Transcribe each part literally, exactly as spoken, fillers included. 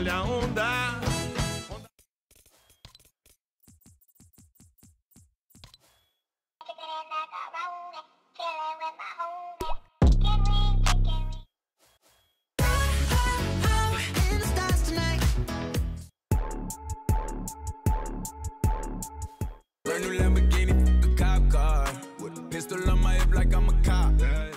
Olha a onda. Brand new Lamborghini, a cop car. With a pistol on my hip like I'm a cop. Yeah, yeah.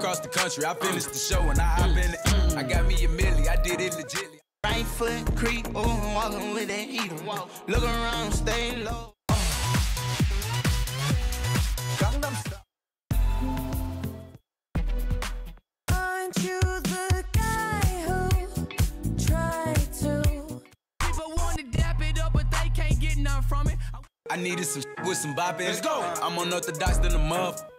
Across the country, I finished the show and I hop in it. I got me a milli, I did it legitly. Right foot creep, ooh, walking with that heater. Look around, stay low. Aren't you the guy who tried to? People want to dap it up, but they can't get nothing from it. I needed some with some bopping. Let's go. I'm unorthodox than a muff.